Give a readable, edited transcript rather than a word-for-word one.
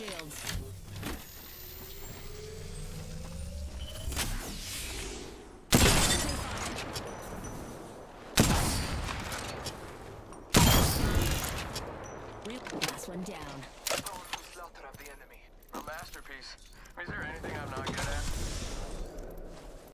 shields. Last one down.